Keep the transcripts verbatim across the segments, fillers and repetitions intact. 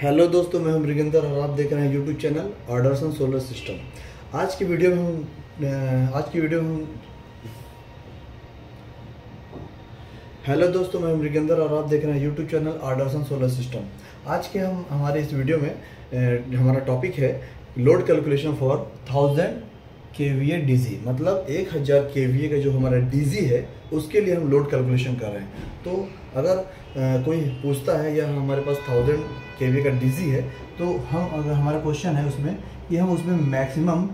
Hello दोस्तों, मैं हूं मृगेंद्र और आप देख रहे हैं यूट्यूब चैनल आर्डरसन सोलर सिस्टम। आज की वीडियो में हम आज की वीडियो में हम हेलो दोस्तों मैं मृगेंद्र और आप देख रहे हैं यूट्यूब चैनल आर्डरसन सोलर सिस्टम। आज के हम हमारे इस वीडियो में ए, हमारा टॉपिक है load calculation for thousand K V A D G, मतलब एक हज़ार के वी ए का जो हमारा डी जी है उसके लिए हम लोड कैलकुलेशन कर रहे हैं। तो अगर आ, कोई पूछता है या हमारे पास थाउजेंड के वी ए का डी जी है तो हम अगर हमारा क्वेश्चन है उसमें कि हम उसमें मैक्सिमम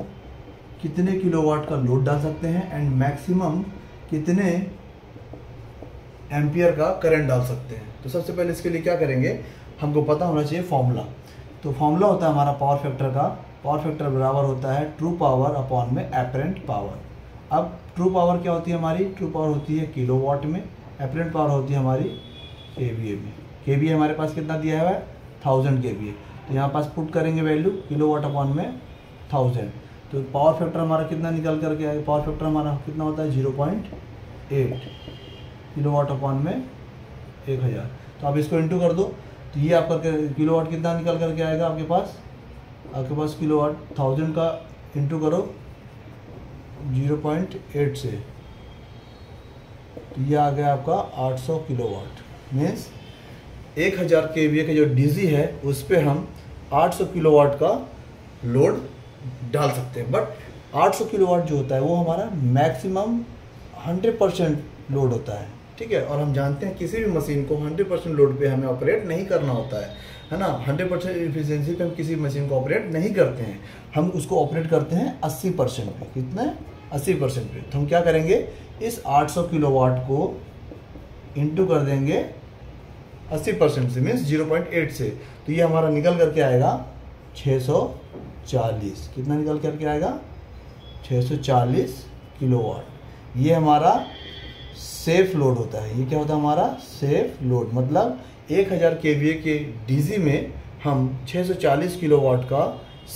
कितने किलोवाट का लोड डाल सकते हैं एंड मैक्सिमम कितने एम्पियर का करंट डाल सकते हैं। तो सबसे पहले इसके लिए क्या करेंगे, हमको पता होना चाहिए फॉर्मूला। तो फॉर्मूला होता है हमारा पावर फैक्टर का। पावर फैक्टर बराबर होता है ट्रू पावर अपॉन में एपरेंट पावर। अब ट्रू पावर क्या होती है हमारी, ट्रू पावर होती है किलोवाट में, एपरेंट पावर होती है हमारी केवीए में। केवीए हमारे पास कितना दिया हुआ है, थाउजेंड केवीए। तो यहाँ पास पुट करेंगे वैल्यू किलोवाट अपॉन में थाउजेंड। तो पावर फैक्टर हमारा कितना निकल करके आएगा, पावर फैक्टर हमारा कितना होता है zero point eight kilowatt upon में एक हज़ार। तो आप इसको इंटू कर दो तो ये आपका किलोवाट कितना निकल करके आएगा आपके पास, आपके पास किलोवाट थाउजेंड का इंटू करो जीरो पॉइंट एट से तो ये आ गया आपका आठ सौ किलोवाट। मीन्स एक हज़ार के वी ए का जो डीजी है उस पर हम आठ सौ किलोवाट का लोड डाल सकते हैं। बट आठ सौ किलोवाट जो होता है वो हमारा मैक्सिमम हंड्रेड परसेंट लोड होता है, ठीक है। और हम जानते हैं किसी भी मशीन को हंड्रेड परसेंट लोड पे हमें ऑपरेट नहीं करना होता है, है ना। हंड्रेड परसेंट एफिशिएंसी पे हम किसी मशीन को ऑपरेट नहीं करते हैं, हम उसको ऑपरेट करते हैं अस्सी परसेंट पे। कितना, अस्सी परसेंट पे। तो हम क्या करेंगे, इस आठ सौ किलोवाट को इंटू कर देंगे अस्सी परसेंट से, मीन्स जीरो पॉइंट एट से। तो ये हमारा निकल करके आएगा छः सौ चालीस। कितना निकल करके आएगा, छः सौ चालीस किलोवाट। ये हमारा सेफ लोड होता है। ये क्या होता है हमारा सेफ लोड, मतलब एक हज़ार केवीए के डीजी में हम छः सौ चालीस किलोवाट का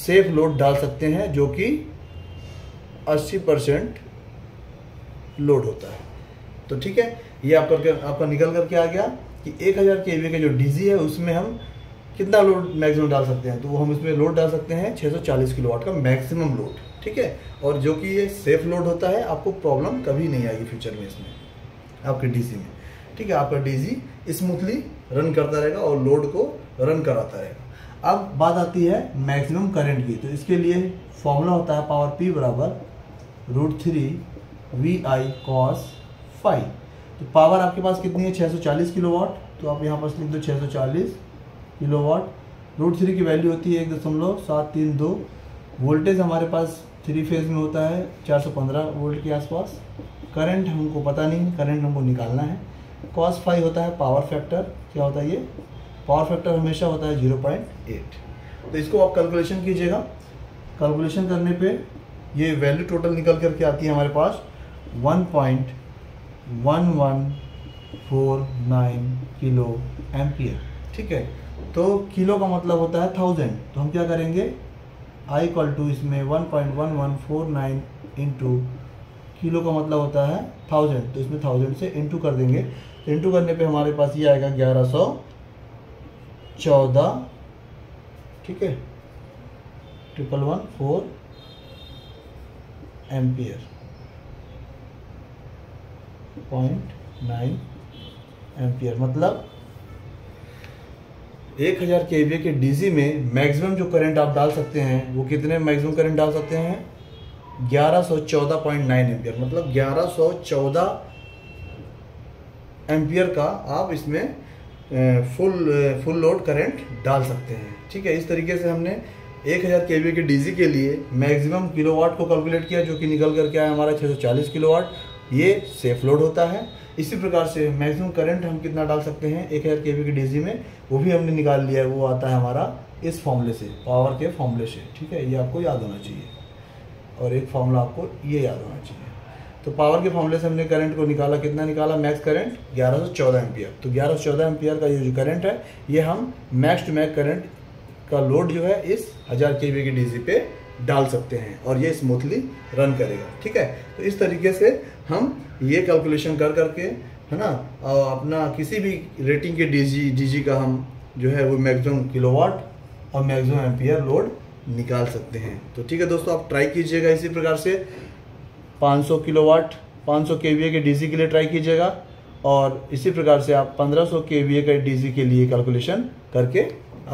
सेफ लोड डाल सकते हैं जो कि अस्सी परसेंट लोड होता है। तो ठीक है, ये आपका आपका निकल करके आ गया कि एक हज़ार केवीए के जो डीजी है उसमें हम कितना लोड मैक्सिमम डाल सकते हैं। तो वो हम उसमें लोड डाल सकते हैं छः सौ चालीस किलोवाट का मैक्सिमम लोड, ठीक है। और जो कि ये सेफ लोड होता है, आपको प्रॉब्लम कभी नहीं आएगी फ्यूचर में इसमें आपके डीसी में, ठीक है। आपका डीजी स्मूथली रन करता रहेगा और लोड को रन कराता रहेगा। अब बात आती है मैक्सिमम करंट की। तो इसके लिए फॉर्मूला होता है पावर पी बराबर root three V I cos phi. तो पावर आपके पास कितनी है, छः सौ चालीस किलोवाट। तो आप यहाँ पास लिख दो छः सौ चालीस किलोवाट। रूट थ्री की वैल्यू होती है एक दशमलव सात तीन दो। वोल्टेज हमारे पास थ्री फेज में होता है चार सौ पंद्रह वोल्ट के आसपास। करंट हमको पता नहीं, करंट हमको निकालना है। कॉस फाइव होता है पावर फैक्टर। क्या होता है ये, पावर फैक्टर हमेशा होता है जीरो पॉइंट एट। तो इसको आप कैलकुलेशन कीजिएगा। कैलकुलेशन करने पे ये वैल्यू टोटल निकल करके आती है हमारे पास one point one one four nine kilo ampere, ठीक है। तो किलो का मतलब होता है थाउजेंड। तो हम क्या करेंगे, आई इक्वल टू इसमें one point one one four nine into kilo का मतलब होता है थाउजेंड। तो इसमें थाउजेंड से इंटू कर देंगे। इंटू करने पे हमारे पास ये आएगा ग्यारह सौ चौदह, ठीक है, triple one four ampere point nine ampere. मतलब एक हज़ार के वी ए के डीसी में मैक्सिमम जो करंट आप डाल सकते हैं वो कितने मैक्सिमम करंट डाल सकते हैं, ग्यारह सौ चौदह पॉइंट नाइन एम्पियर। मतलब ग्यारह सौ चौदह एम्पियर का आप इसमें फुल फुल लोड करंट डाल सकते हैं, ठीक है। इस तरीके से हमने एक हज़ार केवीए के डीसी के लिए मैक्सिमम किलोवाट को कैलकुलेट किया, जो कि निकल कर के आया हमारा छः सौ चालीस किलोवाट। ये सेफ लोड होता है। इसी प्रकार से मैक्सिमम करंट हम कितना डाल सकते हैं एक हज़ार केवीए के डीसी में, वो भी हमने निकाल लिया है। वो आता है हमारा इस फॉर्मूले से, पावर के फॉर्मूले से, ठीक है। ये आपको याद होना चाहिए और एक फॉर्मूला आपको ये याद होना चाहिए। तो पावर के फॉर्मूले से हमने करंट को निकाला, कितना निकाला, मैक्स करंट ग्यारह सौ चौदह एम्पियर। तो ग्यारह सौ चौदह एम्पियर का ये जो करंट है ये हम मैक्स टू मैक्स करंट का लोड जो है इस हज़ार केवीए के डीसी पे डाल सकते हैं और ये स्मूथली रन करेगा, ठीक है। तो इस तरीके से हम ये कैलकुलेशन कर करके, है ना, अपना किसी भी रेटिंग के डीजी डीजी का हम जो है वो मैक्सिमम किलोवाट और मैक्सिमम एम्पियर लोड निकाल सकते हैं। तो ठीक है दोस्तों, आप ट्राई कीजिएगा इसी प्रकार से पाँच सौ किलोवाट पाँच सौ केवीए के डीसी के लिए ट्राई कीजिएगा और इसी प्रकार से आप पंद्रह सौ केवीए के डीसी के लिए कैलकुलेशन करके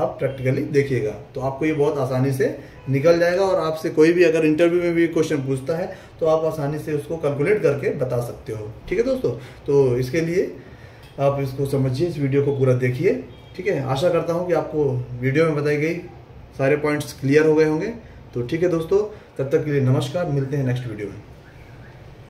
आप प्रैक्टिकली देखिएगा। तो आपको ये बहुत आसानी से निकल जाएगा और आपसे कोई भी अगर इंटरव्यू में भी क्वेश्चन पूछता है तो आप आसानी से उसको कैलकुलेट करके बता सकते हो। ठीक है दोस्तों, तो इसके लिए आप इसको समझिए, इस वीडियो को पूरा देखिए। ठीक है, आशा करता हूँ कि आपको वीडियो में बताई गई सारे पॉइंट्स क्लियर हो गए होंगे। तो ठीक है दोस्तों, तब तक के लिए नमस्कार, मिलते हैं नेक्स्ट वीडियो में।